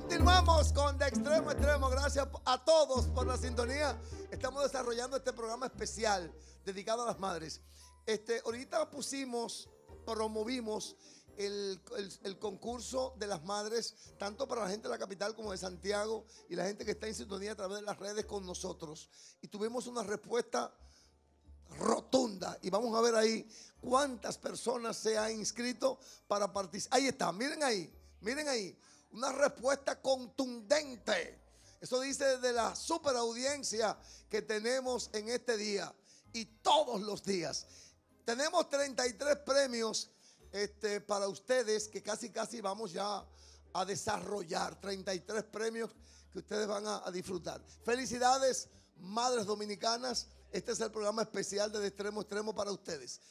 Continuamos con De Extremo a Extremo. Gracias a todos por la sintonía. Estamos desarrollando este programa especial dedicado a las madres. Ahorita promovimos el concurso de las madres, tanto para la gente de la capital como de Santiago y la gente que está en sintonía a través de las redes con nosotros. Y tuvimos una respuesta rotunda. Y vamos a ver ahí cuántas personas se han inscrito para participar. Ahí está, miren ahí, miren ahí. Una respuesta contundente. Eso dice de la superaudiencia que tenemos en este día y todos los días. Tenemos 33 premios para ustedes, que casi vamos ya a desarrollar 33 premios que ustedes van a disfrutar. Felicidades, madres dominicanas. Este es el programa especial de Extremo a Extremo para ustedes.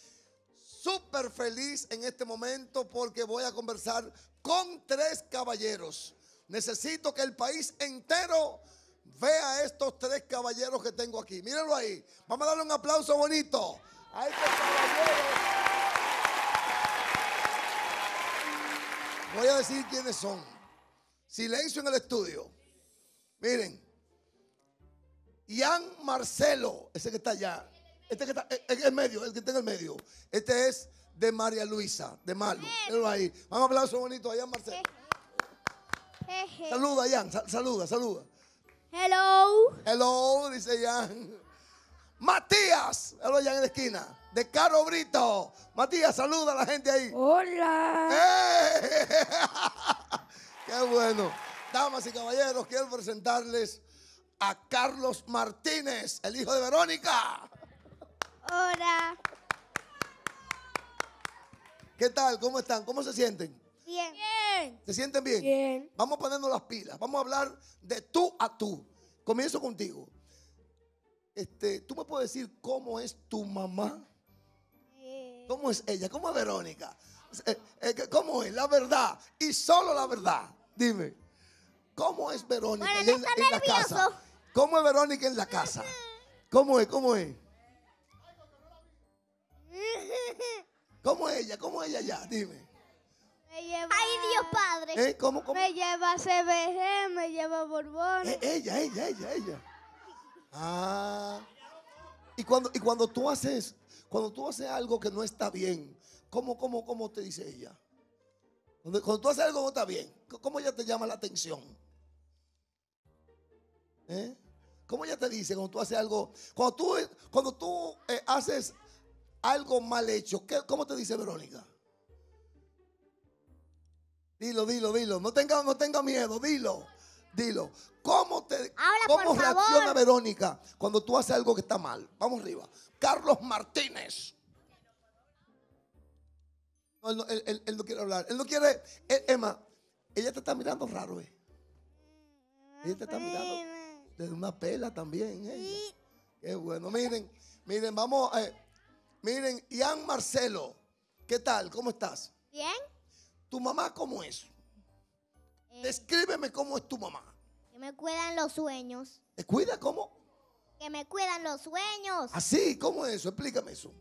Súper feliz en este momento porque voy a conversar con tres caballeros. Necesito que el país entero vea estos tres caballeros que tengo aquí. Mírenlo ahí. Vamos a darle un aplauso bonito a estos caballeros. Voy a decir quiénes son. Silencio en el estudio. Miren. Jan Marcelo, ese que está allá. Este que está en el medio, el que está en el medio. Este es de María Luisa, de Malu. Míralo ahí. Vamos a aplauso bonito a Jan Marcelo. Saluda, Jan. Saluda. Hello. Hello, dice Jan. Matías, hello, Jan en la esquina. De Caro Brito. Matías, saluda a la gente ahí. Hola. Qué bueno. Damas y caballeros, quiero presentarles a Carlos Martínez, el hijo de Verónica. Hola. ¿Qué tal? ¿Cómo están? ¿Cómo se sienten? Bien. ¿Se sienten bien? Bien. Vamos poniendo las pilas. Vamos a hablar de tú a tú. Comienzo contigo. ¿Tú me puedes decir cómo es tu mamá? ¿Cómo es ella? ¿Cómo es Verónica? ¿Cómo es? La verdad. Y solo la verdad. Dime. ¿Cómo es Verónica en la casa? ¿Cómo es Verónica en la casa? ¿Cómo es? ¿Cómo es? ¿Cómo es ella? ¿Cómo es ella ya? Dime. Me lleva... ¡Ay, Dios Padre! ¿Cómo? Me lleva a CBG, me lleva a Borbón. Ella. Ah. Y cuando tú haces... Cuando tú haces algo que no está bien, ¿cómo te dice ella? Cuando tú haces algo que no está bien, ¿cómo ella te llama la atención? ¿Eh? ¿Cómo ella te dice cuando tú haces algo? Cuando tú haces algo mal hecho, ¿cómo te dice Verónica? Dilo. No tenga miedo, dilo. ¿Cómo reacciona Verónica cuando tú haces algo que está mal? Vamos arriba. Carlos Martínez. No, él no quiere hablar. Él no quiere... Emma, ella te está mirando raro, ¿eh? Ella te está mirando desde una pela también, ¿eh? Qué bueno. Miren, vamos... miren, Jan Marcelo. ¿Qué tal? ¿Cómo estás? Bien. ¿Tu mamá cómo es? Descríbeme cómo es tu mamá. Que me cuidan los sueños. ¿Te cuida cómo? Que me cuidan los sueños. ¿Así? ¿Cómo es eso? Explícame eso.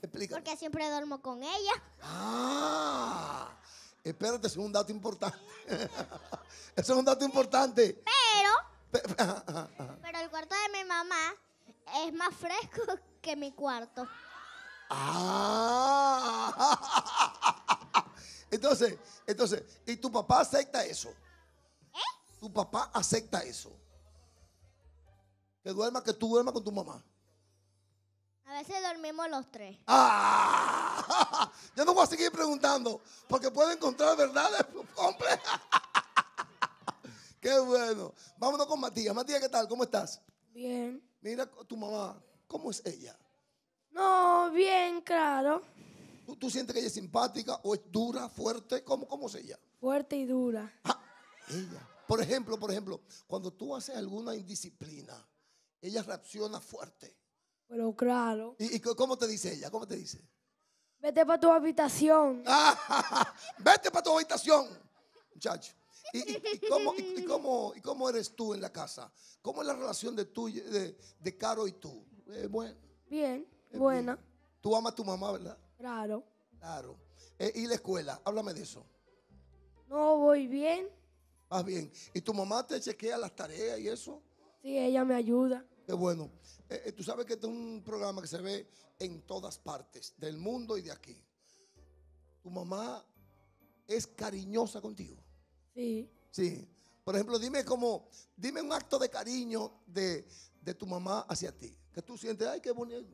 Explícame. Porque siempre duermo con ella. Ah, espérate, eso es un dato importante. Eso es un dato importante. Pero el cuarto de mi mamá es más fresco que mi cuarto. Ah. Entonces, ¿y tu papá acepta eso? ¿Eh? ¿Tu papá acepta eso? Que tú duermas con tu mamá. A veces dormimos los tres. ¡Ah! Yo no voy a seguir preguntando porque puedo encontrar verdades, hombre. ¡Qué bueno! Vámonos con Matías. Matías, ¿qué tal? ¿Cómo estás? Bien. Mira, tu mamá, ¿cómo es ella? No, bien, claro. ¿Tú sientes que ella es simpática o es dura, fuerte? ¿Cómo es ella? Fuerte y dura. Ah, ella. Por ejemplo, cuando tú haces alguna indisciplina, ella reacciona fuerte. Pero claro. ¿Y cómo te dice ella? ¿Cómo te dice? Vete para tu habitación. Ah, vete para tu habitación, muchacho. ¿Y cómo eres tú en la casa? ¿Cómo es la relación de Caro y tú? Bueno. Bien, buena. Bien. Tú amas a tu mamá, ¿verdad? Claro. ¿Y la escuela? Háblame de eso. No, voy bien. Más bien. ¿Y tu mamá te chequea las tareas y eso? Sí, ella me ayuda. Qué bueno. Tú sabes que este es un programa que se ve en todas partes del mundo y de aquí. ¿Tu mamá es cariñosa contigo? Sí. Sí. Por ejemplo, dime un acto de cariño de tu mamá hacia ti. Que tú sientes, ay, qué bonito.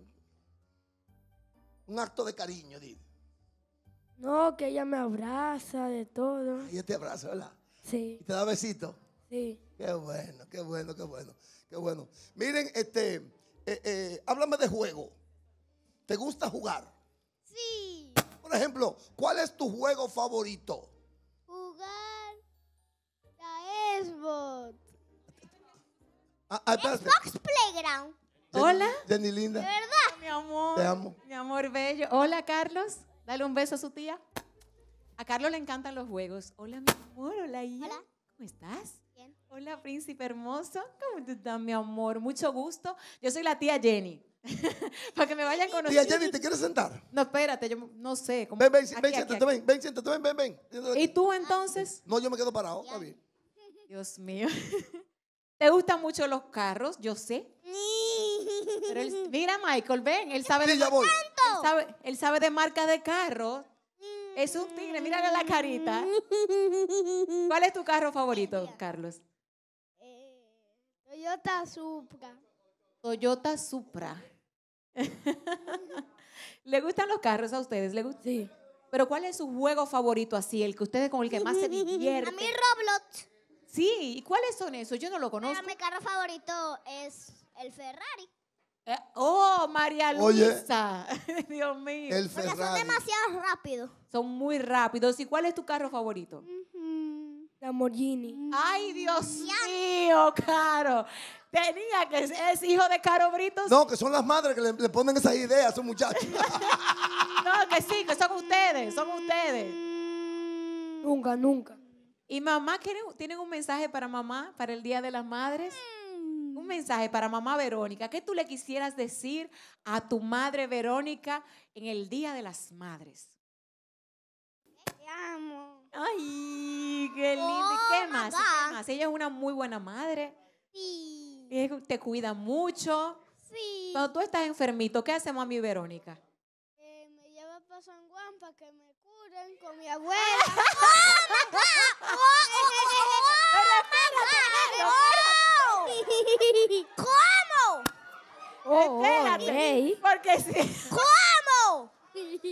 Un acto de cariño, dime. No, que ella me abraza de todo. Ella te abraza, ¿verdad? Sí. ¿Y te da besito? Sí. Qué bueno, qué bueno, qué bueno, qué bueno. Miren, háblame de juego. ¿Te gusta jugar? Sí. Por ejemplo, ¿cuál es tu juego favorito? Jugar a Xbox. Xbox Playground. Jenny, hola. Jenny linda. De verdad. Mi amor. Te amo. Mi amor bello. Hola, Carlos. Dale un beso a su tía. A Carlos le encantan los juegos. Hola, mi amor. Hola, Ian. Hola. ¿Cómo estás? Bien. Hola, príncipe hermoso. ¿Cómo te estás, mi amor? Mucho gusto. Yo soy la tía Jenny. Para que me vayan conociendo. Tía Jenny, ¿te quieres sentar? No, espérate, yo no sé. ¿Cómo? Ven, aquí, siéntate, aquí. Ven, siéntate, ven. ¿Y tú entonces? No, yo me quedo parado. Está bien. Dios mío. ¿Te gustan mucho los carros? Yo sé. Pero mira, Michael, ven, él sabe, sí, de voy. Él sabe de marca de carro. Es un tigre, mírale la carita. ¿Cuál es tu carro favorito, Carlos? Toyota Supra. Toyota Supra. ¿Le gustan los carros a ustedes? ¿Le gustan? Sí. ¿Pero cuál es su juego favorito así? El que ustedes con el que más se divierten. A mí Roblox. Sí, ¿y cuáles son esos? Yo no lo conozco. Pero mi carro favorito es el Ferrari. Oh, María Luisa. Oye, Dios mío. El Ferrari. Porque son demasiado rápidos. Son muy rápidos. ¿Y cuál es tu carro favorito? La Morghini. Ay, Dios mío, Caro. Tenía que ser hijo de Caro Brito. No, que son las madres que le ponen esas ideas a sus muchachos. No, que sí, que son ustedes. Son ustedes. Nunca, nunca. ¿Y mamá tienen un mensaje para mamá, para el Día de las Madres? Un mensaje para mamá Verónica. ¿Qué tú le quisieras decir a tu madre Verónica en el Día de las Madres? Te amo. Ay, qué lindo. ¿Qué más? ¿Qué más? Ella es una muy buena madre. Sí. Te cuida mucho. Sí. Cuando tú estás enfermito, ¿qué hace mami Verónica? Me lleva para San Juan para que me curen con mi abuela. ¿Cómo? Oh, espérate, hey. Porque sí. ¿Cómo?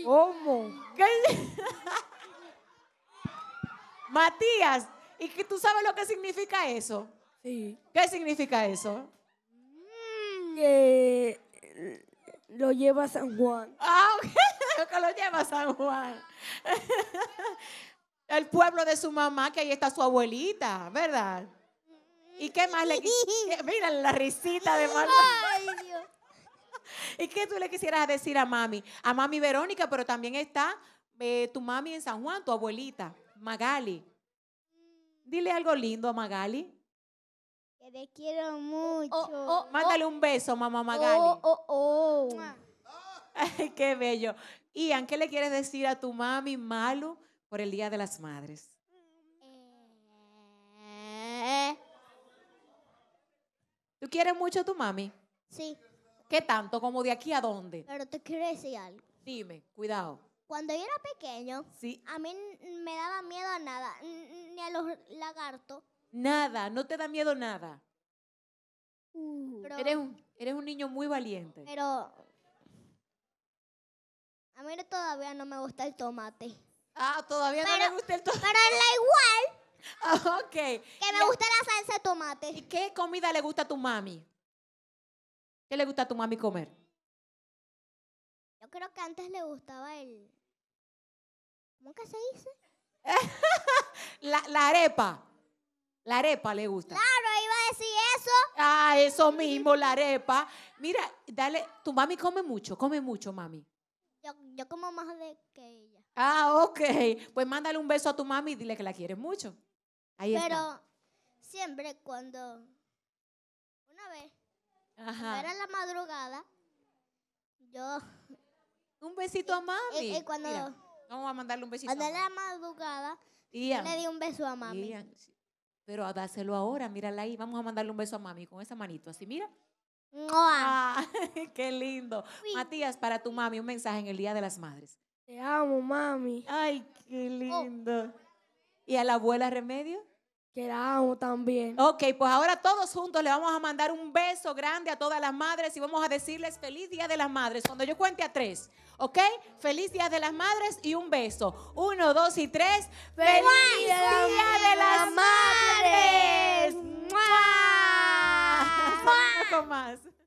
¿Cómo? Matías, ¿y que tú sabes lo que significa eso? Sí. ¿Qué significa eso? Que lo lleva a San Juan. Ah, que lo lleva a San Juan. El pueblo de su mamá, que ahí está su abuelita, ¿verdad? ¿Y qué más le quisieras? Mira la risita de Malu. Ay, Dios. ¿Y qué tú le quisieras decir a mami? A mami Verónica, pero también está tu mami en San Juan, tu abuelita, Magali. Dile algo lindo a Magali. Que te quiero mucho. Mándale un beso, mamá Magali. Ay, qué bello. Ian, ¿qué le quieres decir a tu mami Malu por el Día de las Madres? ¿Tú quieres mucho a tu mami? Sí. ¿Qué tanto? ¿Como de aquí a dónde? Pero te quiero decir algo. Dime, cuidado. Cuando yo era pequeño, sí, a mí me daba miedo a nada, ni a los lagartos. Nada, no te da miedo nada. Pero, eres un niño muy valiente. Pero a mí todavía no me gusta el tomate. Ah, todavía no me gusta el tomate. Pero es la igual. Ok. Que me gusta la salsa de tomate. ¿Y qué comida le gusta a tu mami? ¿Qué le gusta a tu mami comer? Yo creo que antes le gustaba el... ¿Cómo que se dice? la arepa. La arepa le gusta. Claro, iba a decir eso. Ah, eso mismo, la arepa. Mira, dale, tu mami come mucho, mami. Yo como más que ella. Ah, ok. Pues mándale un beso a tu mami y dile que la quieres mucho. Ahí está. Pero siempre cuando, una vez, era la madrugada, yo... Un besito a mami. Mira, vamos a mandarle un besito a mami. Cuando era la madrugada, yo le di un beso a mami. Pero a dáselo ahora, mírala ahí. Vamos a mandarle un beso a mami con esa manito. Así, mira. Ah, ¡qué lindo! Uy. Matías, para tu mami, un mensaje en el Día de las Madres. Te amo, mami. ¡Ay, qué lindo! Oh. ¿Y a la abuela Remedio? Que la amo también. Ok, pues ahora todos juntos le vamos a mandar un beso grande a todas las madres y vamos a decirles feliz Día de las Madres. Cuando yo cuente a 3, ¿ok? Feliz Día de las Madres y un beso. 1, 2 y 3. ¡Feliz Día de las Madres! ¡Mua! ¡Mua! Un poco más.